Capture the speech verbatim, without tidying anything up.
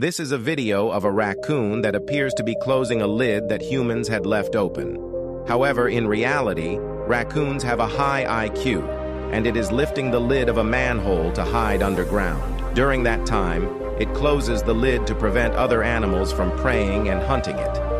This is a video of a raccoon that appears to be closing a lid that humans had left open. However, in reality, raccoons have a high I Q, and it is lifting the lid of a manhole to hide underground. During that time, it closes the lid to prevent other animals from preying and hunting it.